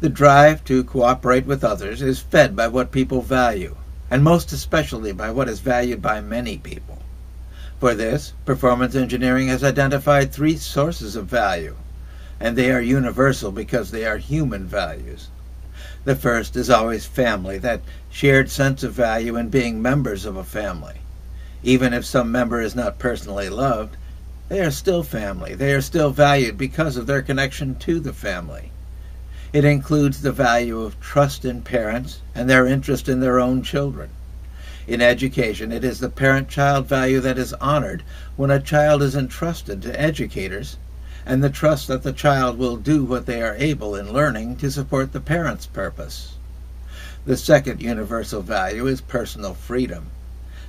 The drive to cooperate with others is fed by what people value, and most especially by what is valued by many people. For this, performance engineering has identified three sources of value, and they are universal because they are human values. The first is always family, that shared sense of value in being members of a family. Even if some member is not personally loved, they are still family. They are still valued because of their connection to the family. It includes the value of trust in parents and their interest in their own children. In education, it is the parent-child value that is honored when a child is entrusted to educators, and the trust that the child will do what they are able in learning to support the parent's purpose. The second universal value is personal freedom,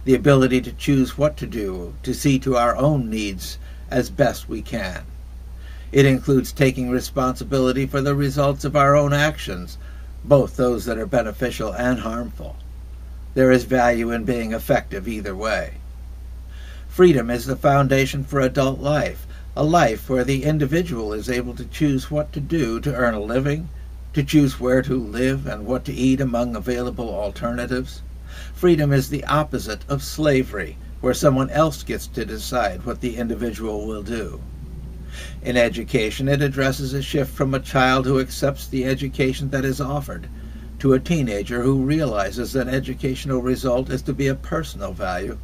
the ability to choose what to do, to see to our own needs as best we can. It includes taking responsibility for the results of our own actions, both those that are beneficial and harmful. There is value in being effective either way. Freedom is the foundation for adult life, a life where the individual is able to choose what to do to earn a living, to choose where to live and what to eat among available alternatives. Freedom is the opposite of slavery, where someone else gets to decide what the individual will do. In education, it addresses a shift from a child who accepts the education that is offered to a teenager who realizes that educational result is to be a personal value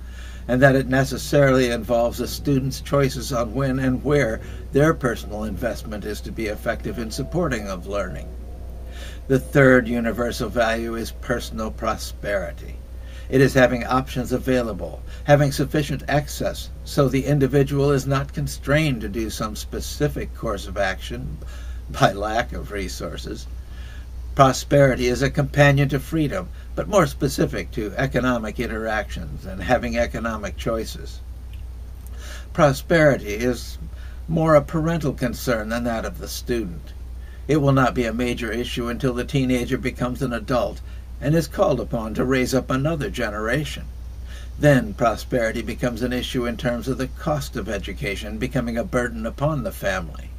and that it necessarily involves the student's choices on when and where their personal investment is to be effective in supporting of learning. The third universal value is personal prosperity. It is having options available, having sufficient access, so the individual is not constrained to do some specific course of action by lack of resources. Prosperity is a companion to freedom, but more specific to economic interactions and having economic choices. Prosperity is more a parental concern than that of the student. It will not be a major issue until the teenager becomes an adult and is called upon to raise up another generation. Then prosperity becomes an issue in terms of the cost of education becoming a burden upon the family.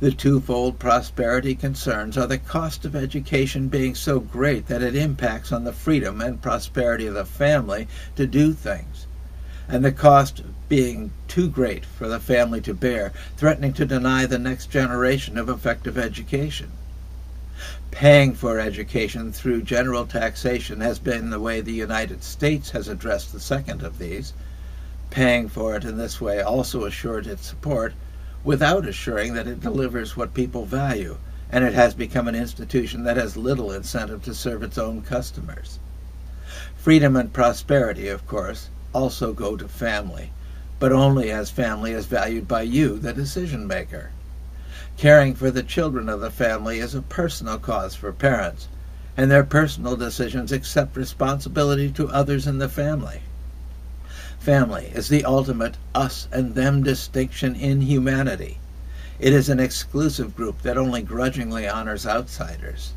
The twofold prosperity concerns are the cost of education being so great that it impacts on the freedom and prosperity of the family to do things, and the cost being too great for the family to bear, threatening to deny the next generation of effective education. Paying for education through general taxation has been the way the United States has addressed the second of these. Paying for it in this way also assured its support without assuring that it delivers what people value, and it has become an institution that has little incentive to serve its own customers. Freedom and prosperity, of course, also go to family, but only as family is valued by you, the decision maker. Caring for the children of the family is a personal cause for parents, and their personal decisions accept responsibility to others in the family. Family is the ultimate us and them distinction in humanity. It is an exclusive group that only grudgingly honors outsiders.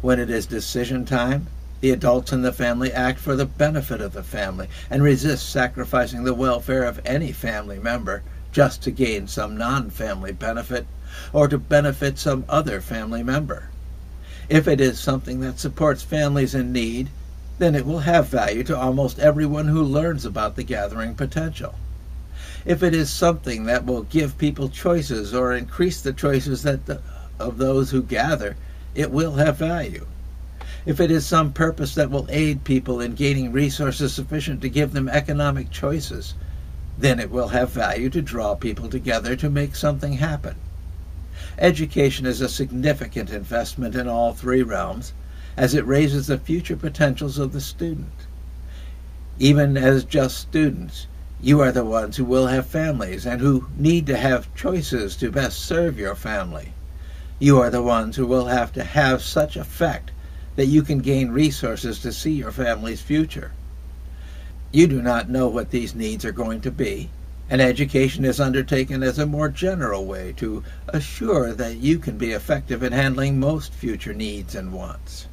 When it is decision time, the adults in the family act for the benefit of the family and resist sacrificing the welfare of any family member just to gain some non-family benefit or to benefit some other family member. If it is something that supports families in need, then it will have value to almost everyone who learns about the gathering potential. If it is something that will give people choices or increase the choices of those who gather, it will have value. If it is some purpose that will aid people in gaining resources sufficient to give them economic choices, then it will have value to draw people together to make something happen. Education is a significant investment in all three realms, as it raises the future potentials of the student. Even as just students, you are the ones who will have families and who need to have choices to best serve your family. You are the ones who will have to have such effect that you can gain resources to see your family's future. You do not know what these needs are going to be, and education is undertaken as a more general way to assure that you can be effective in handling most future needs and wants.